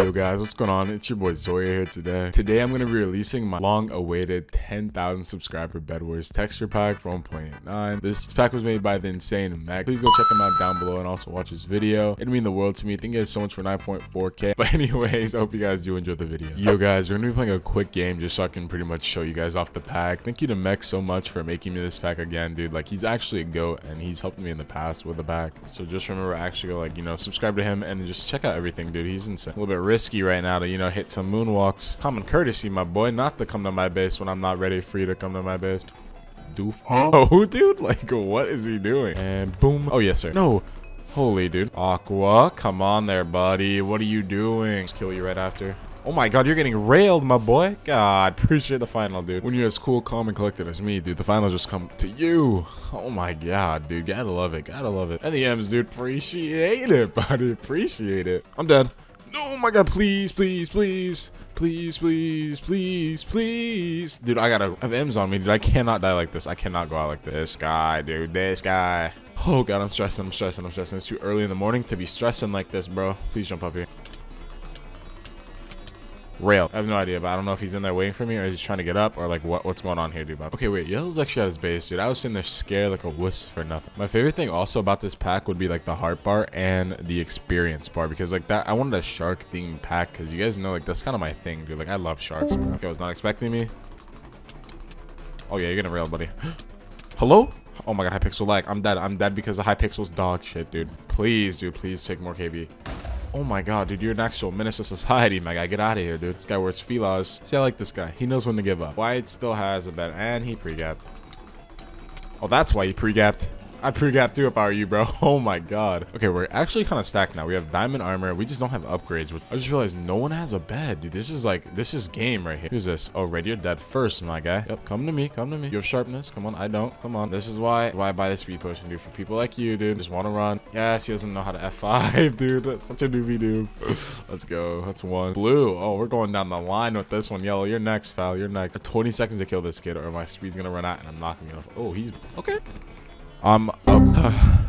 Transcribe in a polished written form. Yo guys, what's going on? It's your boy Zoya here today. Today I'm going to be releasing my long-awaited 10,000 subscriber Bed Wars texture pack for 1.89. This pack was made by the insane Mech. Please go check him out down below and also watch this video. It'd mean the world to me. Thank you guys so much for 9.4k. But anyways, I hope you guys do enjoy the video. Yo guys, we're going to be playing a quick game just so I can pretty much show you guys off the pack. Thank you to Mech so much for making me this pack again, dude. Like, he's actually a goat and he's helped me in the past with the pack. So just remember, actually, like, you know, subscribe to him and just check out everything, dude. He's insane. A little bit risky right now to, you know, hit some moonwalks. Common courtesy, my boy, not to come to my base when I'm not ready for you to come to my base. Doof. Oh, dude, like, what is he doing? And boom. Oh, yes, sir. No. Holy, dude. Aqua, come on there, buddy. What are you doing? Just kill you right after. Oh my god, you're getting railed, my boy. God, appreciate the final, dude. When you're as cool, calm, and collected as me, dude, the finals just come to you. Oh my god, dude. Gotta love it. Gotta love it. And the M's, dude. Appreciate it, buddy. Appreciate it. I'm dead. Oh my god, please, please, please, please, please, please, please. Dude, I have M's on me, dude. I cannot die like this. I cannot go out like this. This guy, dude, this guy. Oh god, I'm stressing, I'm stressing, I'm stressing. It's too early in the morning to be stressing like this, bro. Please jump up here. Rail. I have no idea, but I don't know if he's in there waiting for me or he's trying to get up or like what's going on here, dude. Okay, wait, Yellow's actually at his base, dude. I was sitting there scared like a wuss for nothing. My favorite thing also about this pack would be like the heart bar and the experience bar, because like that I wanted a shark themed pack because you guys know like that's kind of my thing, dude. Like I love sharks, bro. Okay, I was not expecting me. Oh yeah, you're gonna rail, buddy. Hello? Oh my god, Hypixel lag. I'm dead. I'm dead because of Hypixel's dog shit, dude. Please, dude, please take more KV. Oh my god, dude, you're an actual menace to society, my guy. Get out of here, dude. This guy wears feelers. See, I like this guy. He knows when to give up. White still has a bet, and he pre-gapped. Oh, that's why he pre-gapped. I'd pre-gap too if I were you, bro. Oh my god. Okay, we're actually kind of stacked now. We have diamond armor. We just don't have upgrades. I just realized no one has a bed, dude. This is like, this is game right here. Who's this? Oh, right, you're dead first, my guy. Yep, come to me, come to me. You have sharpness. Come on, I don't. Come on. This is why I buy this speed potion, dude. For people like you, dude. Just want to run. Yes, he doesn't know how to F5, dude. That's such a doobie doo. Let's go. That's one. Blue. Oh, we're going down the line with this one. Yellow, you're next, foul. You're next. 20 seconds to kill this kid, or my speed's gonna run out, and I'm not gonna. Oh, he's okay. I'm up.